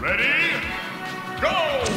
Ready? Go!